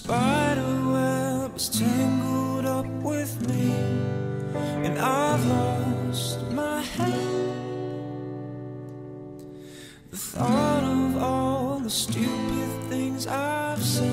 spiderweb is tangled up with me, and I've lost my head. The thought of all the stupid things I've said.